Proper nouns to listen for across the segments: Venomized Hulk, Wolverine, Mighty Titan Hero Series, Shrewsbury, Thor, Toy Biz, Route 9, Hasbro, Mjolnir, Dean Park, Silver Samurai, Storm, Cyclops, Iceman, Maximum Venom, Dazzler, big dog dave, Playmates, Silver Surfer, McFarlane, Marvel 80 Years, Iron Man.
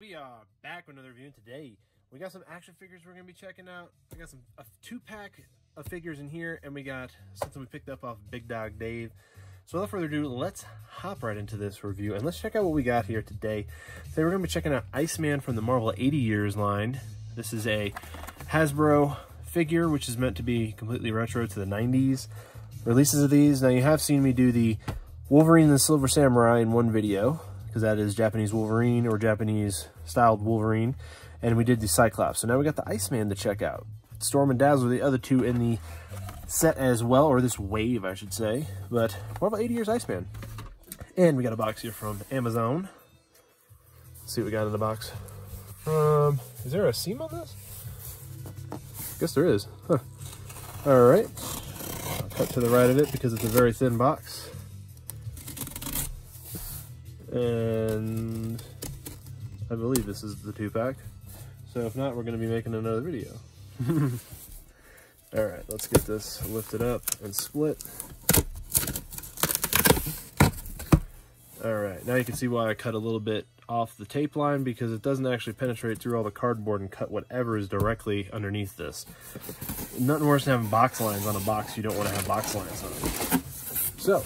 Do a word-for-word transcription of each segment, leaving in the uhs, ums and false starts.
We are back with another review, and today we got some action figures we're going to be checking out. I got some a two pack of figures in here, and we got something we picked up off Big Dog Dave. So without further ado, let's hop right into this review and let's check out what we got here today. Today we're going to be checking out Iceman from the Marvel eighty years line. This is a Hasbro figure, which is meant to be completely retro to the nineties. Releases of these, now you have seen me do the Wolverine and the Silver Samurai in one video, because that is Japanese Wolverine or Japanese styled Wolverine, and we did the Cyclops. So now we got the Iceman to check out. Storm and Dazzler, the other two in the set as well, or this wave I should say. But what about eighty years Iceman? And we got a box here from Amazon. Let's see what we got in the box. Um, is there a seam on this? I guess there is. Huh. All right. I'll cut to the right of it because it's a very thin box. And I believe this is the two-pack. So if not, we're going to be making another video. All right, let's get this lifted up and split. All right, now you can see why I cut a little bit off the tape line, because it doesn't actually penetrate through all the cardboard and cut whatever is directly underneath this. Nothing worse than having box lines on a box. You don't want to have box lines on it. So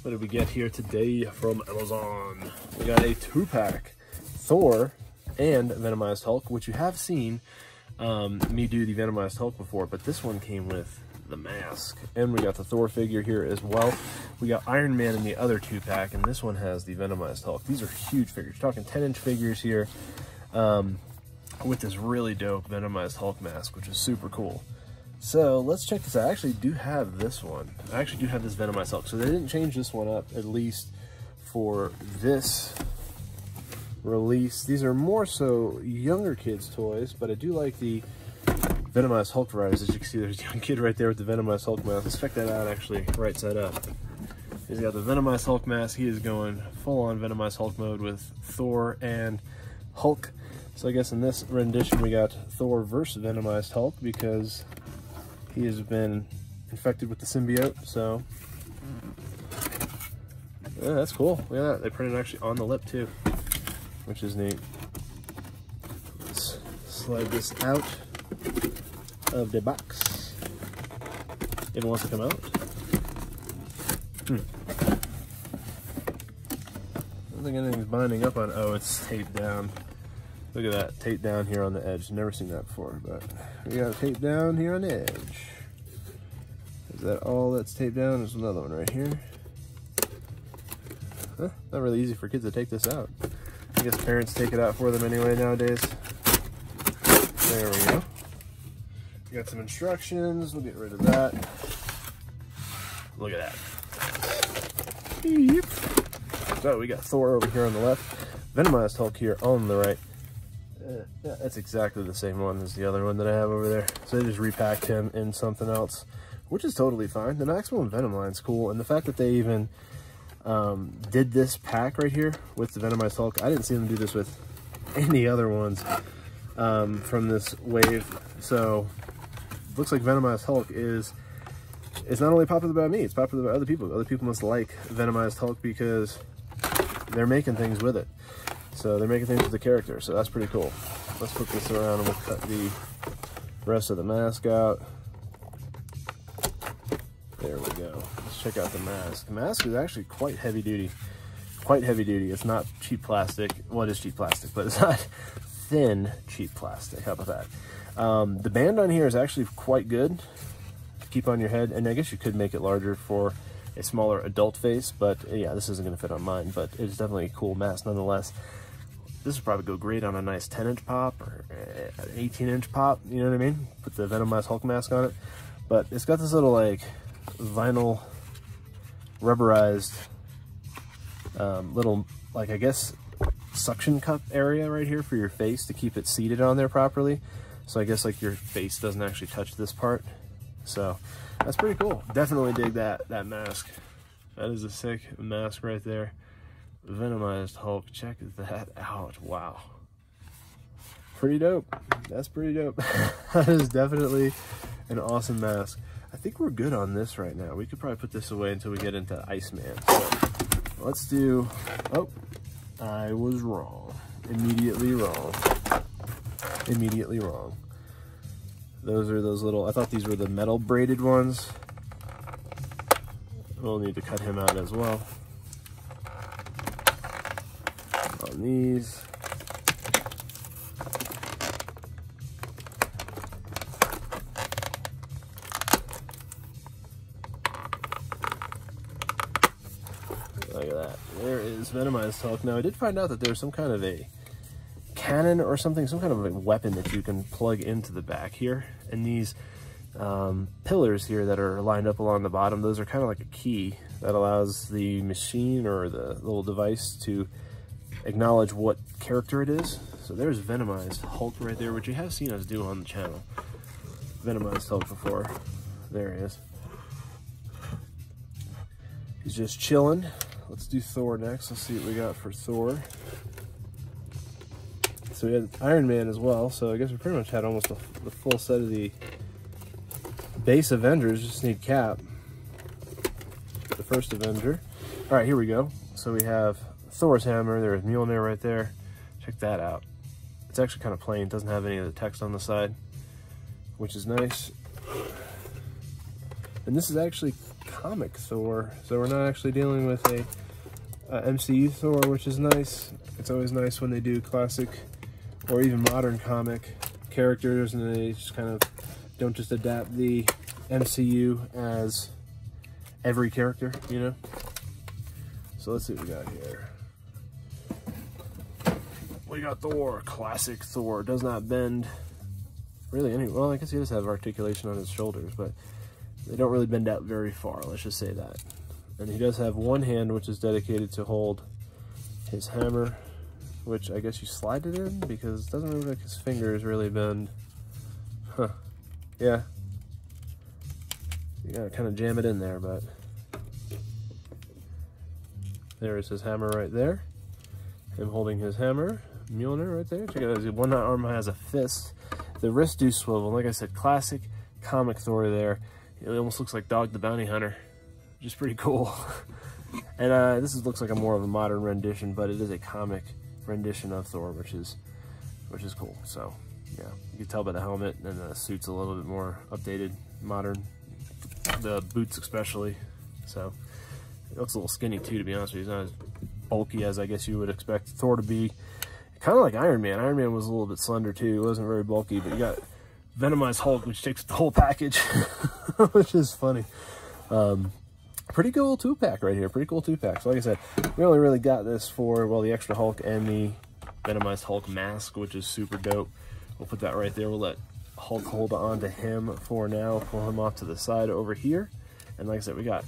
what did we get here today from Amazon? We got a two-pack Thor and Venomized Hulk, which you have seen um, me do the Venomized Hulk before, but this one came with the mask. And we got the Thor figure here as well. We got Iron Man in the other two-pack, and this one has the Venomized Hulk. These are huge figures. You're talking ten-inch figures here um, with this really dope Venomized Hulk mask, which is super cool. So let's check this out. I actually do have this one. I actually do have this Venomized Hulk. So they didn't change this one up, at least for this release. These are more so younger kids' toys, but I do like the Venomized Hulk varieties. As you can see, there's a young kid right there with the Venomized Hulk mask. Let's check that out, actually, right side up. He's got the Venomized Hulk mask. He is going full-on Venomized Hulk mode with Thor and Hulk. So I guess in this rendition, we got Thor versus Venomized Hulk, because he has been infected with the symbiote, so yeah, that's cool. Look at that. They printed actually on the lip too, which is neat. Let's slide this out of the box. If it wants to come out. Hmm. I don't think anything's binding up on. Oh, it's taped down. Look at that, tape down here on the edge. Never seen that before, but we got a tape down here on the edge. Is that all that's taped down? There's another one right here. Huh, not really easy for kids to take this out. I guess parents take it out for them anyway nowadays. There we go. We got some instructions. We'll get rid of that. Look at that. Yep. So we got Thor over here on the left, Venomized Hulk here on the right. Uh, yeah, that's exactly the same one as the other one that I have over there. So they just repacked him in something else, which is totally fine. The Maximum Venom line's cool, and the fact that they even um, did this pack right here with the Venomized Hulk, I didn't see them do this with any other ones um, from this wave. So it looks like Venomized Hulk is it's not only popular by me, it's popular by other people. Other people must like Venomized Hulk because they're making things with it. So they're making things with the character, so that's pretty cool. Let's flip this around and we'll cut the rest of the mask out. There we go. Let's check out the mask. The mask is actually quite heavy duty. Quite heavy duty. It's not cheap plastic. Well, it is cheap plastic, but it's not thin cheap plastic. How about that? Um, the band on here is actually quite good to keep on your head, and I guess you could make it larger for a smaller adult face, but yeah, this isn't going to fit on mine, but it's definitely a cool mask nonetheless. This would probably go great on a nice ten-inch pop or an eighteen-inch pop, you know what I mean? Put the Venomized Hulk mask on it. But it's got this little, like, vinyl, rubberized, um, little, like, I guess, suction cup area right here for your face to keep it seated on there properly. So I guess, like, your face doesn't actually touch this part. So that's pretty cool. Definitely dig that, that mask. That is a sick mask right there. Venomized Hulk, check that out. Wow, pretty dope. That's pretty dope. That is definitely an awesome mask. I think we're good on this right now. We could probably put this away until we get into Iceman. So let's do, oh, I was wrong. immediately wrong. Immediately wrong. Those are those little, I thought these were the metal braided ones. We'll need to cut him out as well. On these. Look at that. There is Venomized Hulk. Now, I did find out that there's some kind of a cannon or something, some kind of a weapon that you can plug into the back here. And these um, pillars here that are lined up along the bottom, those are kind of like a key that allows the machine or the little device to acknowledge what character it is. So there's Venomized Hulk right there, which you have seen us do on the channel. Venomized Hulk before. There he is. He's just chilling. Let's do Thor next. Let's see what we got for Thor. So we had Iron Man as well. So I guess we pretty much had almost a, the full set of the base Avengers. Just need Cap, the first Avenger. All right, here we go. So we have Thor's hammer. There's Mjolnir right there. Check that out. It's actually kind of plain. It doesn't have any of the text on the side, which is nice. And this is actually comic Thor, so we're not actually dealing with a uh, M C U Thor, which is nice. It's always nice when they do classic or even modern comic characters, and they just kind of don't just adapt the M C U as every character, you know? So let's see what we got here. We got Thor, classic Thor, does not bend really any, well, I guess he does have articulation on his shoulders, but they don't really bend out very far, let's just say that. And he does have one hand which is dedicated to hold his hammer, which I guess you slide it in because it doesn't look like his fingers really bend. Huh. Yeah. You gotta kind of jam it in there, but there is his hammer right there. Him holding his hammer. Mjolnir right there. Check it out. One arm has a fist. The wrists do swivel. Like I said, classic comic Thor there. It almost looks like Dog the Bounty Hunter, which is pretty cool. And uh, this is, looks like a more of a modern rendition, but it is a comic rendition of Thor, which is which is cool. So yeah, you can tell by the helmet, and the suit's a little bit more updated, modern. The boots especially. So it looks a little skinny too, to be honest with you. He's not as bulky as I guess you would expect Thor to be. Kind of like Iron Man. Iron Man was a little bit slender too. He wasn't very bulky, but you got Venomized Hulk, which takes the whole package, which is funny. Um, pretty cool two-pack right here. Pretty cool two-pack. So like I said, we only really got this for, well, the extra Hulk and the Venomized Hulk mask, which is super dope. We'll put that right there. We'll let Hulk hold on to him for now. Pull him off to the side over here. And like I said, we got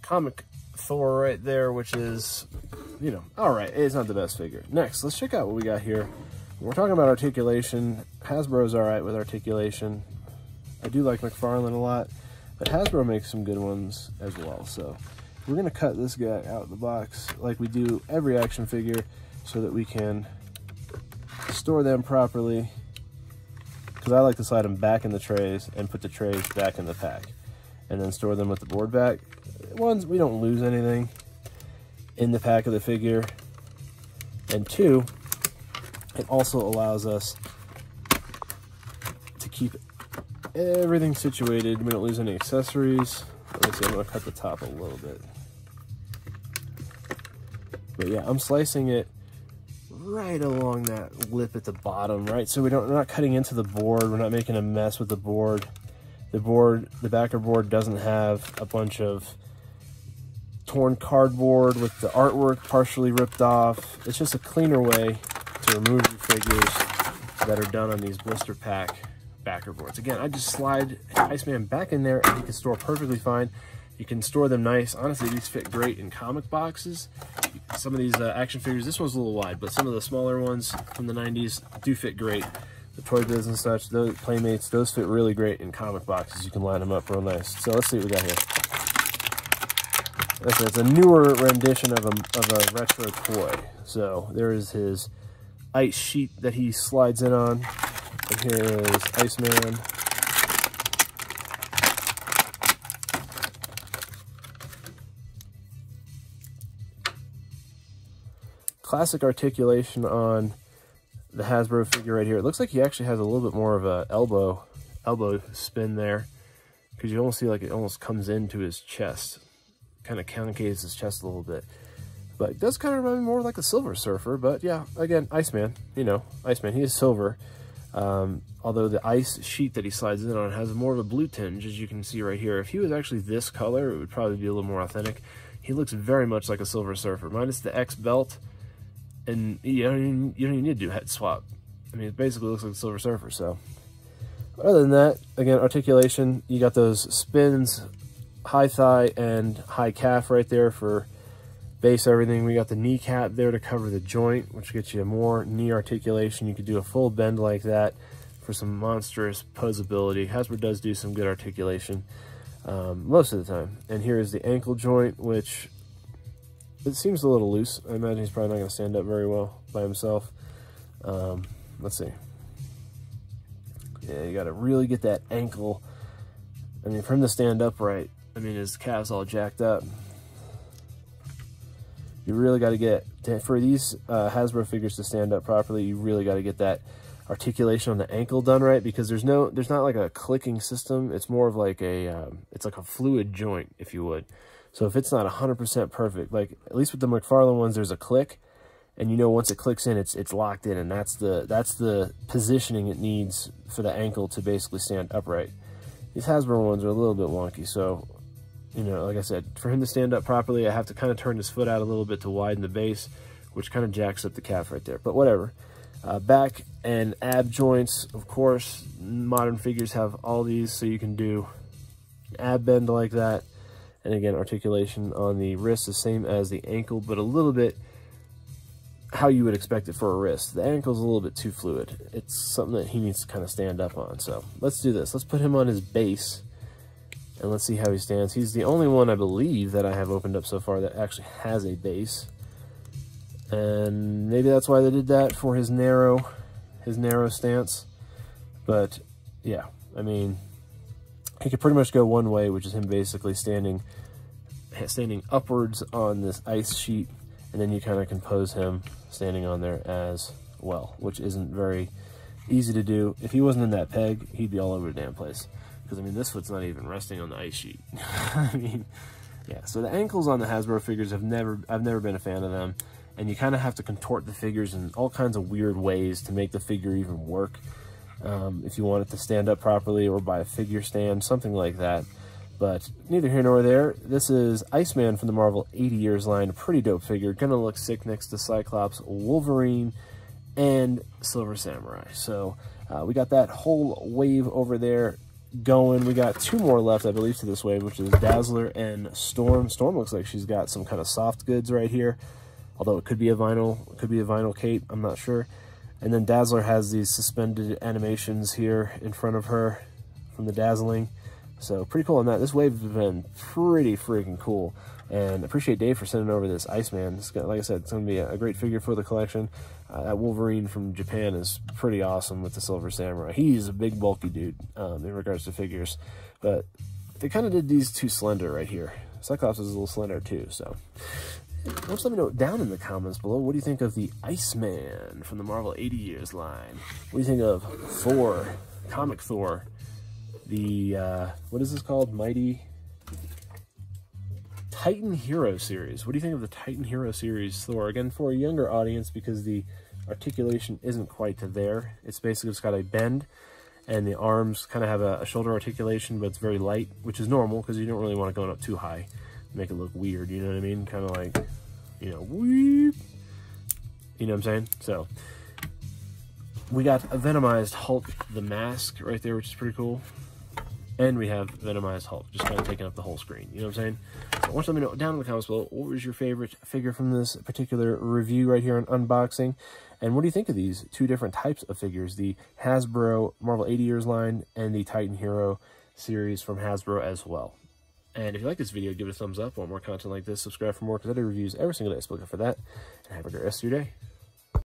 comic Thor right there, which is, you know, all right. It's not the best figure. Next, let's check out what we got here. We're talking about articulation. Hasbro's all right with articulation. I do like McFarlane a lot, but Hasbro makes some good ones as well. So we're gonna cut this guy out of the box like we do every action figure so that we can store them properly. Cause I like to slide them back in the trays and put the trays back in the pack and then store them with the board back. One, we don't lose anything in the pack of the figure. And two, it also allows us to keep everything situated. We don't lose any accessories. Let me see, I'm gonna cut the top a little bit. But yeah, I'm slicing it right along that lip at the bottom, right? So we don't, we're not cutting into the board. We're not making a mess with the board. The board, the backer board doesn't have a bunch of torn cardboard with the artwork partially ripped off. It's just a cleaner way to remove your figures that are done on these blister pack backer boards. Again, I just slide Iceman back in there and you can store perfectly fine. You can store them nice. Honestly, these fit great in comic boxes. Some of these uh, action figures, this one's a little wide, but some of the smaller ones from the nineties do fit great. The Toy Biz and such, those Playmates, those fit really great in comic boxes. You can line them up real nice. So let's see what we got here. That's, that's a newer rendition of a, of a retro toy. So there is his ice sheet that he slides in on. And here is Iceman. classic articulation on the Hasbro figure right here. It looks like he actually has a little bit more of a elbow elbow spin there, because you almost see like it almost comes into his chest, kind of concaves his chest a little bit. But it does kind of remind me more like the Silver Surfer. But yeah, again, Iceman, you know, Iceman, he is silver. Um, although the ice sheet that he slides in on has more of a blue tinge, as you can see right here. If he was actually this color, it would probably be a little more authentic. He looks very much like a Silver Surfer, minus the X belt. And you don't even, you don't even need to do head swap. I mean, it basically looks like a Silver Surfer, so. But other than that, again, articulation, you got those spins, high thigh and high calf right there for base everything. We got the kneecap there to cover the joint, which gets you more knee articulation. You could do a full bend like that for some monstrous posability. Hasbro does do some good articulation um, most of the time. And here is the ankle joint, which it seems a little loose. I imagine he's probably not going to stand up very well by himself. Um, let's see. Yeah, you got to really get that ankle. I mean, for him to stand upright, I mean, his calf's all jacked up. You really got to get, for these uh, Hasbro figures to stand up properly, you really got to get that articulation on the ankle done right, because there's no, there's not like a clicking system. It's more of like a, um, it's like a fluid joint, if you would. So if it's not one hundred percent perfect, like at least with the McFarlane ones, there's a click, and you know once it clicks in, it's it's locked in, and that's the that's the positioning it needs for the ankle to basically stand upright. These Hasbro ones are a little bit wonky, so. You know, like I said, for him to stand up properly, I have to kind of turn his foot out a little bit to widen the base, which kind of jacks up the calf right there, but whatever. Uh, back and ab joints, of course, modern figures have all these, so you can do an ab bend like that. And again, articulation on the wrist, the same as the ankle, but a little bit how you would expect it for a wrist. The ankle's a little bit too fluid. It's something that he needs to kind of stand up on, so let's do this. Let's put him on his base. And let's see how he stands. He's the only one, I believe, that I have opened up so far that actually has a base. And maybe that's why they did that for his narrow, his narrow stance. But, yeah, I mean, he could pretty much go one way, which is him basically standing, standing upwards on this ice sheet. And then you kind of compose him standing on there as well, which isn't very easy to do. If he wasn't in that peg, he'd be all over the damn place. Because, I mean, this foot's not even resting on the ice sheet. I mean, yeah. So the ankles on the Hasbro figures have never, I've never been a fan of them. And you kind of have to contort the figures in all kinds of weird ways to make the figure even work. Um, if you want it to stand up properly or by a figure stand, something like that. But neither here nor there. This is Iceman from the Marvel eighty years line. A pretty dope figure. Gonna look sick next to Cyclops, Wolverine, and Silver Samurai. So uh, we got that whole wave over there. Going, we got two more left, I believe, to this wave, which is Dazzler and Storm. Storm looks like she's got some kind of soft goods right here, although it could be a vinyl, it could be a vinyl cape, I'm not sure. And then Dazzler has these suspended animations here in front of her from the Dazzling, so pretty cool on that. This wave has been pretty freaking cool, and appreciate Dave for sending over this Iceman. It's got, like I said, it's going to be a great figure for the collection. Uh, that Wolverine from Japan is pretty awesome with the Silver Samurai. He's a big, bulky dude um, in regards to figures. But they kind of did these too slender right here. Cyclops is a little slender too, so. Just let me know down in the comments below, what do you think of the Iceman from the Marvel eighty years line? What do you think of Thor, Comic Thor? The, uh, what is this called? Mighty Titan Hero Series. What do you think of the Titan Hero Series Thor? Again, for a younger audience, because the articulation isn't quite to there. It's basically just got a bend, and the arms kind of have a, a shoulder articulation, but it's very light, which is normal, because you don't really want it going up too high. Make it look weird, you know what I mean? Kind of like, you know, weep. You know what I'm saying? So, we got a Venomized Hulk, the mask, right there, which is pretty cool. And we have Venomized Hulk, just kind of taking up the whole screen. You know what I'm saying? So, want to let me know down in the comments below, what was your favorite figure from this particular review right here on unboxing? And what do you think of these two different types of figures? The Hasbro Marvel eighty years line and the Titan Hero series from Hasbro as well. And if you like this video, give it a thumbs up. Want more content like this? Subscribe for more, because I do reviews every single day. So look out for that. And have a great rest of your day.